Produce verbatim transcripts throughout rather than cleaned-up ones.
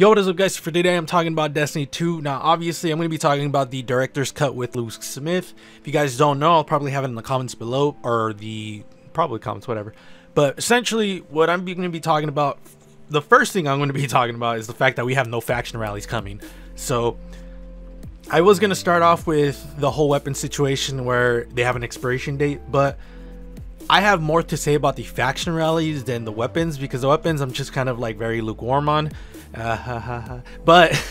Yo, what is up guys? For today I'm talking about Destiny two. Now obviously I'm going to be talking about the director's cut with Luke Smith. If you guys don't know, I'll probably have it in the comments below, or the probably comments, whatever. But essentially what I'm going to be talking about, the first thing I'm going to be talking about is the fact that we have no faction rallies coming. So I was going to start off with the whole weapon situation where they have an expiration date, but I have more to say about the faction rallies than the weapons, because the weapons I'm just kind of like very lukewarm on. Uh, ha, ha, ha. But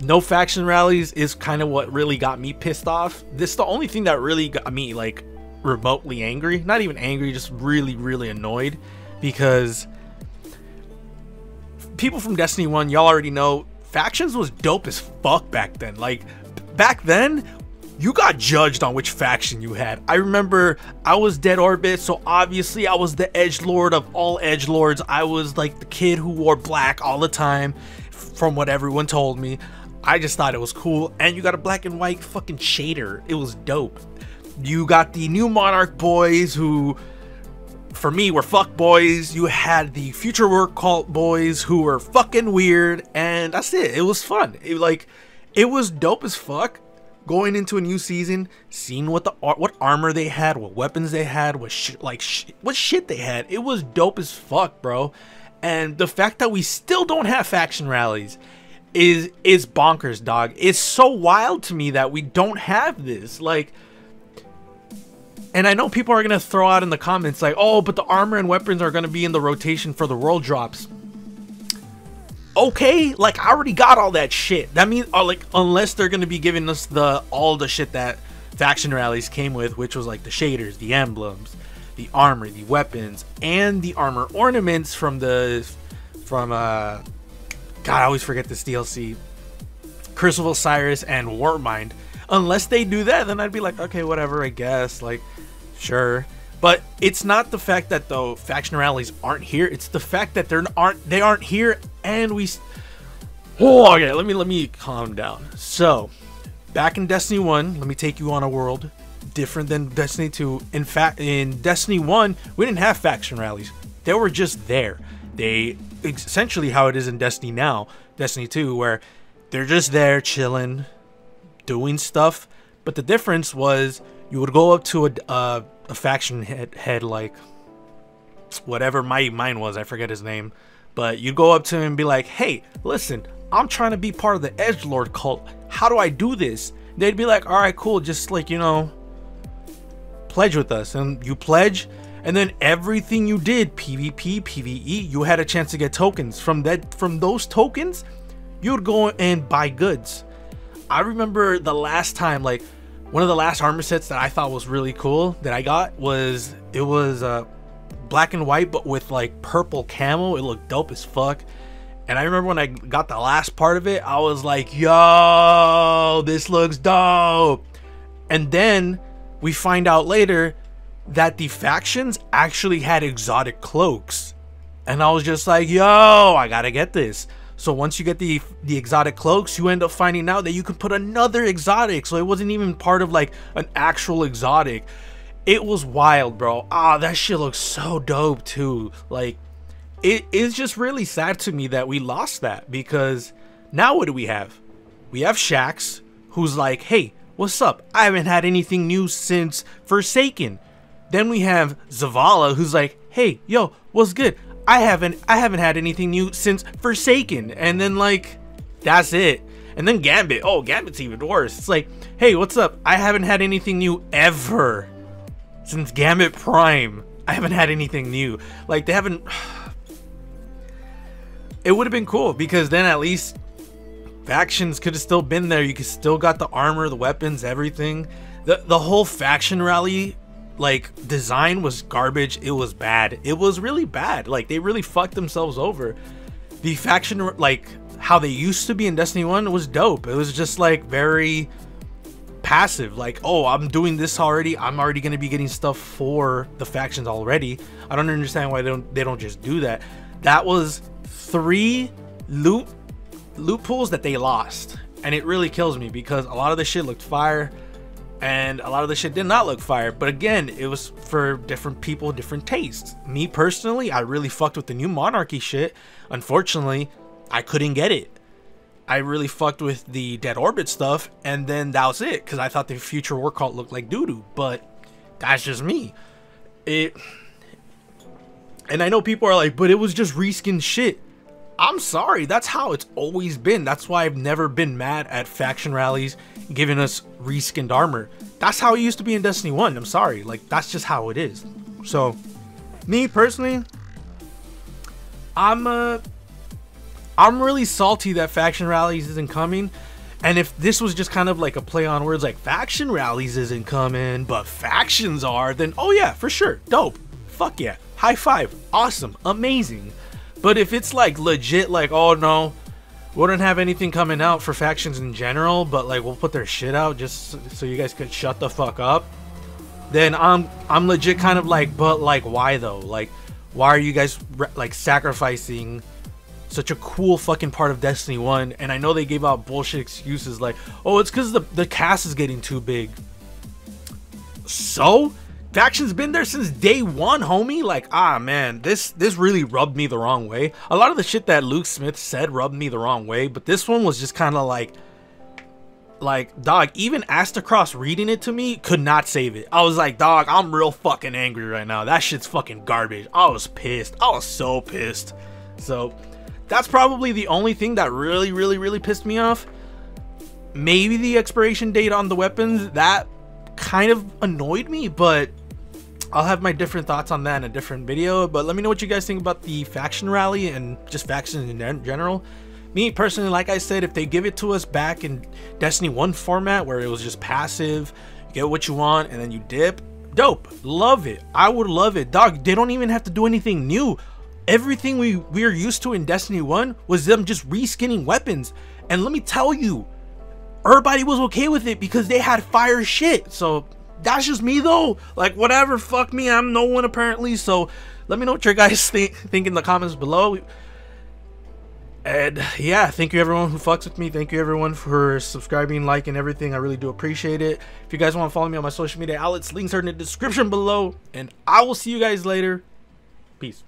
no faction rallies is kind of what really got me pissed off. This is the only thing that really got me like remotely angry. Not even angry, just really, really annoyed, because people from Destiny one, y'all already know, factions was dope as fuck back then. Like back then, you got judged on which faction you had. I remember I was Dead Orbit, so obviously I was the edgelord of all edgelords. I was like the kid who wore black all the time, from what everyone told me. I just thought it was cool. And you got a black and white fucking shader. It was dope. You got the New Monarch boys, who for me were fuck boys. You had the Future War Cult boys, who were fucking weird. And that's it. It was fun. It, like, it was dope as fuck. Going into a new season, seeing what the what armor they had, what weapons they had, what sh like sh what shit they had, it was dope as fuck, bro. And the fact that we still don't have faction rallies is is bonkers, dog. It's so wild to me that we don't have this. Like, and I know people are gonna throw out in the comments like, "Oh, but the armor and weapons are gonna be in the rotation for the world drops." Okay, like I already got all that shit. That means, or like, unless they're gonna be giving us the all the shit that faction rallies came with, which was like the shaders, the emblems, the armor, the weapons, and the armor ornaments from the from uh God, I always forget this D L C, Curse of Osiris and Warmind. Unless they do that, then I'd be like, okay, whatever, I guess, like, sure. But it's not the fact that the faction rallies aren't here. It's the fact that they're aren't they aren't here, and we. Oh, okay. Let me let me calm down. So, back in Destiny one, let me take you on a world different than Destiny two. In fact, in Destiny one, we didn't have faction rallies. They were just there. They essentially how it is in Destiny now, Destiny two, where they're just there chilling, doing stuff. But the difference was you would go up to a. Uh, a faction head, head like whatever my mine was, I forget his name, but you go up to him and be like, "Hey, listen, I'm trying to be part of the edgelord cult. How do I do this?" They'd be like, "All right, cool, just like, you know, pledge with us." And you pledge, and then everything you did, PvP, PvE, you had a chance to get tokens. From that, from those tokens, you would go and buy goods. I remember the last time, like, one of the last armor sets that I thought was really cool that I got was, it was uh, black and white, but with like purple camo. It looked dope as fuck. And I remember when I got the last part of it, I was like, yo, this looks dope. And then we find out later that the factions actually had exotic cloaks. And I was just like, yo, I gotta get this. So once you get the the exotic cloaks, you end up finding out that you can put another exotic. So it wasn't even part of like an actual exotic. It was wild, bro. Ah, that shit looks so dope too. Like, it is just really sad to me that we lost that, because now what do we have? We have Shaxx, who's like, "Hey, what's up? I haven't had anything new since Forsaken." Then we have Zavala, who's like, "Hey, yo, what's good? I haven't I haven't had anything new since Forsaken." And then like, that's it. And then Gambit. Oh, Gambit's even worse. It's like, "Hey, what's up? I haven't had anything new ever since Gambit Prime. I haven't had anything new." Like, they haven't. It would have been cool, because then at least factions could have still been there. You could still got the armor, the weapons, everything. The the whole faction rally like design was garbage. It was bad. It was really bad. Like, they really fucked themselves over. The faction, like how they used to be in Destiny one, was dope. It was just like very passive, like, "Oh, I'm doing this already. I'm already going to be getting stuff for the factions already." I don't understand why they don't they don't just do that. That was three loop loopholes that they lost, and it really kills me, because a lot of the shit looked fire, and a lot of the shit did not look fire. But again, it was for different people, different tastes. Me personally, I really fucked with the New Monarchy shit. Unfortunately, I couldn't get it. I really fucked with the Dead Orbit stuff, and then that was it, because I thought the Future War Cult looked like doo-doo, but that's just me. It, and I know people are like, but it was just reskin shit. I'm sorry, that's how it's always been. That's why I've never been mad at faction rallies giving us reskinned armor. That's how it used to be in Destiny one. I'm sorry, like, that's just how it is. So, me personally, I'm uh, I'm really salty that faction rallies isn't coming. And if this was just kind of like a play on words, like faction rallies isn't coming, but factions are, then oh yeah, for sure, dope, fuck yeah, high five, awesome, amazing. But if it's like legit, like, oh no, we don't have anything coming out for factions in general, but like we'll put their shit out just so you guys could shut the fuck up, then I'm I'm legit kind of like, but like why though? Like, why are you guys like sacrificing such a cool fucking part of Destiny one? And I know they gave out bullshit excuses like, oh, it's because the, the cast is getting too big. So? Faction's been there since day one, homie. Like, ah, man, this this really rubbed me the wrong way. A lot of the shit that Luke Smith said rubbed me the wrong way, but this one was just kind of like, like, dog, even Astacross reading it to me could not save it. I was like, dog, I'm real fucking angry right now. That shit's fucking garbage. I was pissed. I was so pissed. So, that's probably the only thing that really, really, really pissed me off. Maybe the expiration date on the weapons, that kind of annoyed me, but I'll have my different thoughts on that in a different video. But let me know what you guys think about the faction rally and just factions in general. Me personally, like I said, if they give it to us back in Destiny one format where it was just passive, you get what you want and then you dip, dope, love it. I would love it. Dog, they don't even have to do anything new. Everything we we're used to in Destiny one was them just reskinning weapons. And let me tell you, everybody was okay with it because they had fire shit. So that's just me though, like whatever, fuck me, I'm no one apparently. So let me know what you guys think think in the comments below, and yeah, thank you everyone who fucks with me, thank you everyone for subscribing, liking, everything. I really do appreciate it. If you guys want to follow me on my social media outlets, links are in the description below, and I will see you guys later. Peace.